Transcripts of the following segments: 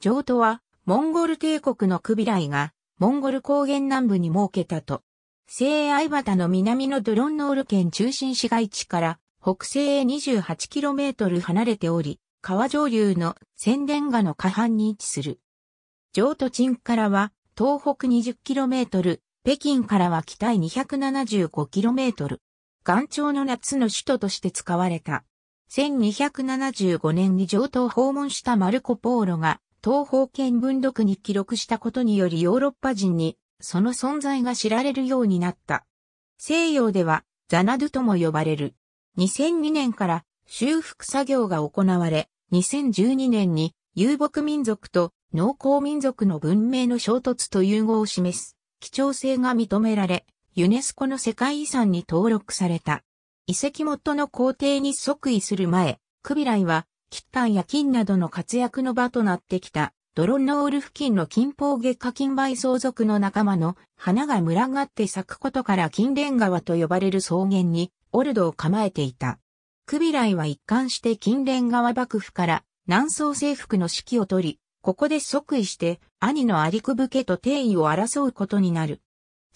上都は、モンゴル帝国のクビライが、モンゴル高原南部に設けたと。西アイバタの南のドロンノール県中心市街地から、北西へ 28km 離れており、川上流の宣伝河の下半に位置する。上都鎮からは、東北 20km、北京からは北へ 275km。元朝の夏の首都として使われた。1275年に上都を訪問したマルコ・ポーロが東方見聞録に記録したことによりヨーロッパ人にその存在が知られるようになった。西洋ではザナドゥとも呼ばれる。2002年から修復作業が行われ、2012年に遊牧民族と農耕民族の文明の衝突と融合を示す貴重性が認められ、ユネスコの世界遺産に登録された。遺跡元の皇帝に即位する前、クビライは、喫炭や金などの活躍の場となってきた、ドロンノール付近の金峰下下金梅草属の仲間の花が群がって咲くことから金蓮川と呼ばれる草原に、オルドを構えていた。クビライは一貫して金蓮川幕府から南宋征服の指揮を取り、ここで即位して、兄のアリクブ家と帝位を争うことになる。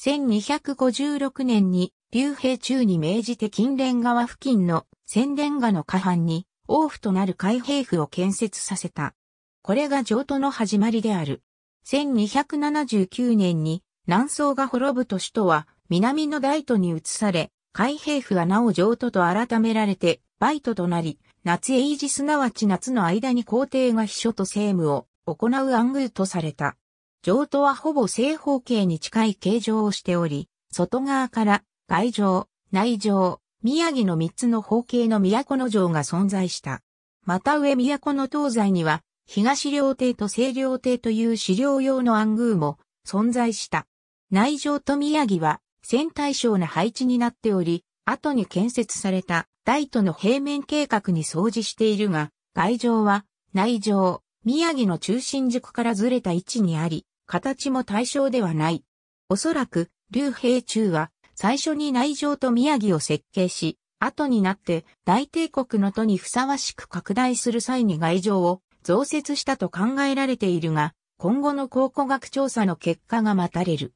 1256年に、竜兵中に命じて金蓮川付近の宣伝河の下半に、王府となる開平府を建設させた。これが上都の始まりである。1279年に、南宋が滅ぶと首都は、南の大都に移され、開平府はなお上都と改められて、バイ都となり、夏永時すなわち夏の間に皇帝が秘書と政務を行う暗宮とされた。上都はほぼ正方形に近い形状をしており、外側から外城、内城、宮城の3つの方形の都城が存在した。また上都の東西には、東料亭と西料亭という狩猟用の暗宮も存在した。内城と宮城は、線対称な配置になっており、後に建設された大都の平面計画に相似しているが、外城は、内城、宮城の中心軸からずれた位置にあり、形も対称ではない。おそらく、竜兵中は、最初に内城と宮城を設計し、後になって大帝国の都にふさわしく拡大する際に外城を増設したと考えられているが、今後の考古学調査の結果が待たれる。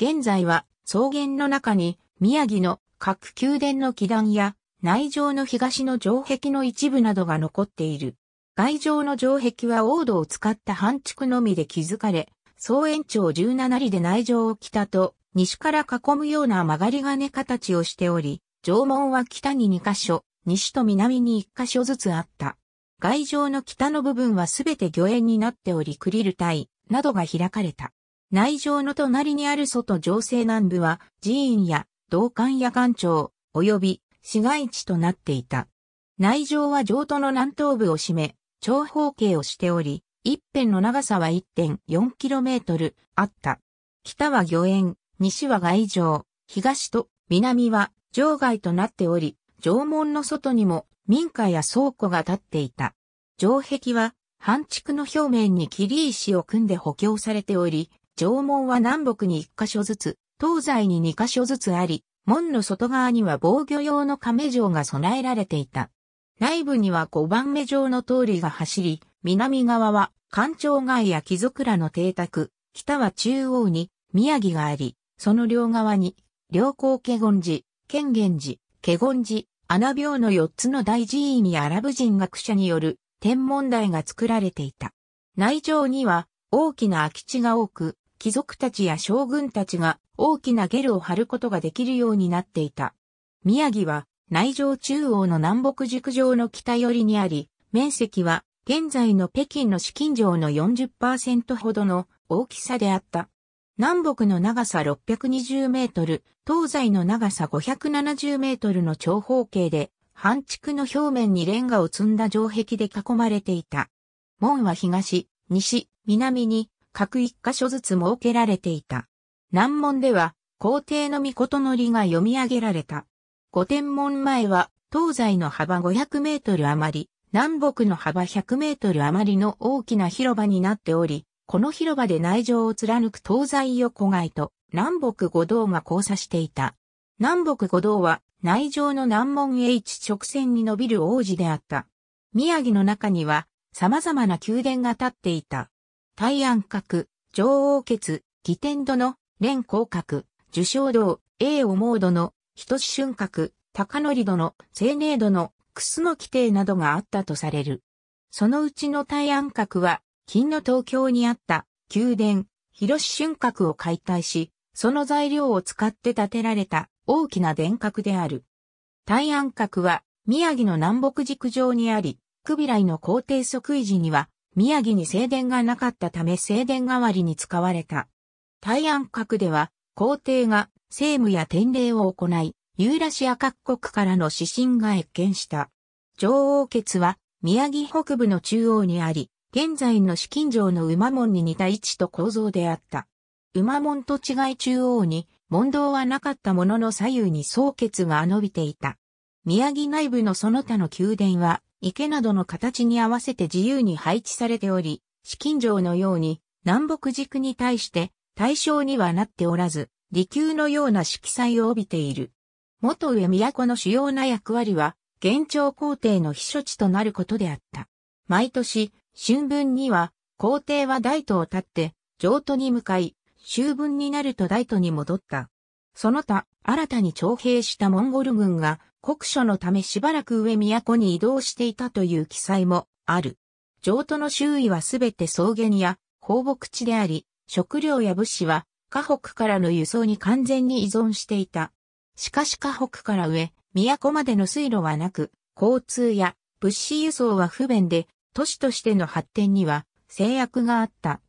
現在は、草原の中に、宮城の各宮殿の基壇や、内城の東の城壁の一部などが残っている。外城の城壁は黄土を使った半築のみで築かれ、総延長17里で内城を北と西から囲むような曲がり金形をしており、城門は北に2カ所、西と南に1カ所ずつあった。外城の北の部分はすべて御苑になっておりクリル隊などが開かれた。内城の隣にある外城西南部は寺院や道館や官庁及び市街地となっていた。内城は上都の南東部を占め、長方形をしており、一辺の長さは 1.4km あった。北は御苑、西は外城、東と南は城外となっており、城門の外にも民家や倉庫が建っていた。城壁は半築の表面に切石を組んで補強されており、城門は南北に1カ所ずつ、東西に2カ所ずつあり、門の外側には防御用の亀城が備えられていた。内部には5番目城の通りが走り、南側は官庁街や貴族らの邸宅、北は中央に宮城があり、その両側に、良好華厳寺、建元寺、華厳寺、穴廟の4つの大寺院にアラブ人学者による天文台が作られていた。内城には大きな空き地が多く、貴族たちや将軍たちが大きなゲルを張ることができるようになっていた。宮城は内城中央の南北軸上の北寄りにあり、面積は現在の北京の紫禁城の 40% ほどの大きさであった。南北の長さ620メートル、東西の長さ570メートルの長方形で、半築の表面にレンガを積んだ城壁で囲まれていた。門は東、西、南に各1カ所ずつ設けられていた。南門では皇帝の詔が読み上げられた。御天門前は東西の幅500メートル余り。南北の幅100メートル余りの大きな広場になっており、この広場で内城を貫く東西横街と南北五道が交差していた。南北五道は内城の南門へ一直線に伸びる大路であった。宮城の中には様々な宮殿が建っていた。大安閣、上王決、義天殿、蓮光閣、寿昌堂、永於詣殿、仁春閣、高典殿、清寧殿、楠木邸などがあったとされる。そのうちの大安閣は、近の東京にあった宮殿、広春閣を解体し、その材料を使って建てられた大きな殿閣である。大安閣は、宮城の南北軸上にあり、九比来の皇帝即位時には、宮城に正殿がなかったため正殿代わりに使われた。大安閣では、皇帝が政務や典礼を行い、ユーラシア各国からの使臣が謁見した。上王決は、宮城北部の中央にあり、現在の紫禁城の馬門に似た位置と構造であった。馬門と違い中央に、問答はなかったものの左右に宗決が伸びていた。宮城内部のその他の宮殿は、池などの形に合わせて自由に配置されており、紫禁城のように南北軸に対して対称にはなっておらず、離宮のような色彩を帯びている。元上都の主要な役割は、元朝皇帝の避暑地となることであった。毎年、春分には、皇帝は大都を立って、上都に向かい、秋分になると大都に戻った。その他、新たに徴兵したモンゴル軍が、酷暑のためしばらく上都に移動していたという記載もある。上都の周囲はすべて草原や放牧地であり、食料や物資は、河北からの輸送に完全に依存していた。しかし河北から上、都までの水路はなく、交通や物資輸送は不便で、都市としての発展には制約があった。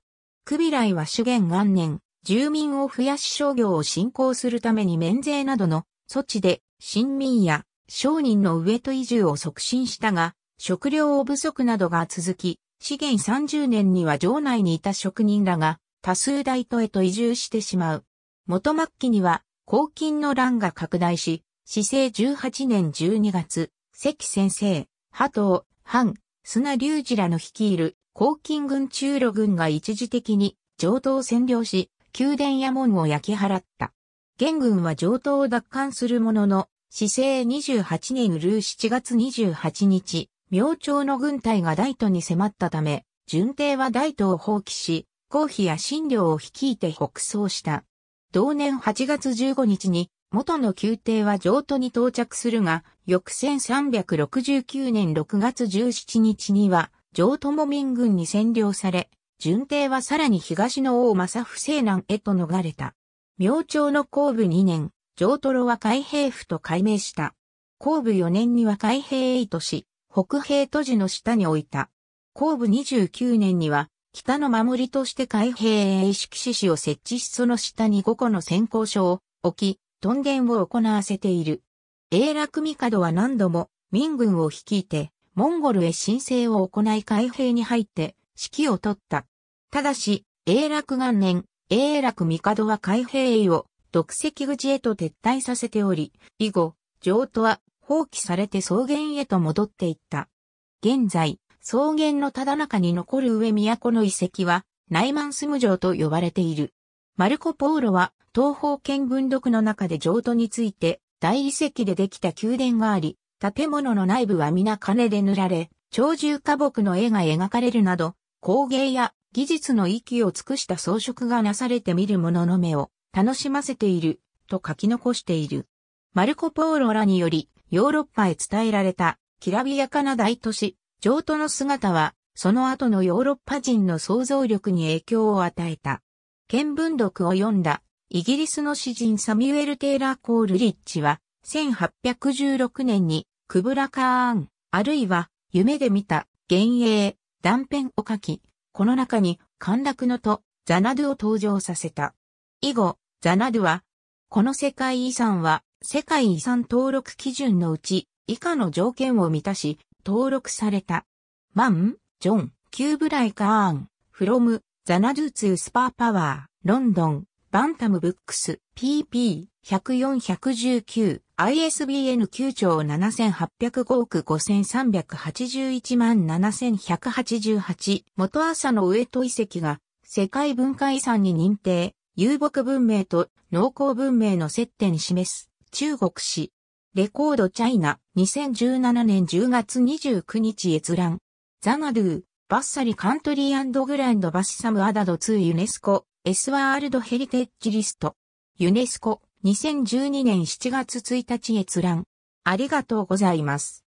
九比来は主元元年、住民を増やし商業を振興するために免税などの措置で、臣民や商人の上都移住を促進したが、食料不足などが続き、至元30年には城内にいた職人らが多数大都へと移住してしまう。元末期には、黄巾の乱が拡大し、至正18年12月、関先生、波頭、範、砂隆二らの率いる黄巾軍中路軍が一時的に上都を占領し、宮殿や門を焼き払った。元軍は上都を奪還するものの、至正28年7月28日、明朝の軍隊が大都に迫ったため、順帝は大都を放棄し、公費や臣僚を率いて北総した。同年8月15日に、元の宮廷は上都に到着するが、翌1369年6月17日には、上都も民軍に占領され、順帝はさらに東の大政府西南へと逃れた。明朝の洪武2年、上都路は開平府と改名した。洪武4年には開平都し、北平都寺の下に置いた。洪武29年には、北の守りとして開平式市を設置しその下に5個の選鉱所を置き、屯田を行わせている。永楽帝は何度も民軍を率いて、モンゴルへ申請を行い開平に入って、指揮を取った。ただし、永楽元年、永楽帝は開平を独石口へと撤退させており、以後、上都は放棄されて草原へと戻っていった。現在、草原のただ中に残る上都の遺跡は、内満住城と呼ばれている。マルコ・ポーロは、東方見聞録の中で上都について、大理石でできた宮殿があり、建物の内部は皆金で塗られ、鳥獣花木の絵が描かれるなど、工芸や、技術の域を尽くした装飾がなされて見る者の目を楽しませていると書き残している。マルコ・ポーロらによりヨーロッパへ伝えられたきらびやかな大都市、上都の姿はその後のヨーロッパ人の想像力に影響を与えた。見聞録を読んだイギリスの詩人サミュエル・テイラー・コールリッジは1816年にクブラカーン、あるいは夢で見た幻影、断片を書き、この中に、陥落の都、ザナドゥを登場させた。以後、ザナドゥは、この世界遺産は、世界遺産登録基準のうち、以下の条件を満たし、登録された。マン、ジョン、キューブライカーン、フロム、ザナドゥツースパーパワー、ロンドン、バンタムブックス、pp104-119、ISBN 978055381717888、元朝の上都遺跡が世界文化遺産に認定、遊牧文明と農耕文明の接点示す、中国史。レコードチャイナ、2017年10月29日閲覧。ザナドゥ、バッサリカントリー&グランドバシサムアダド2ユネスコSワールドヘリテッジリストユネスコ2012年7月1日閲覧ありがとうございます。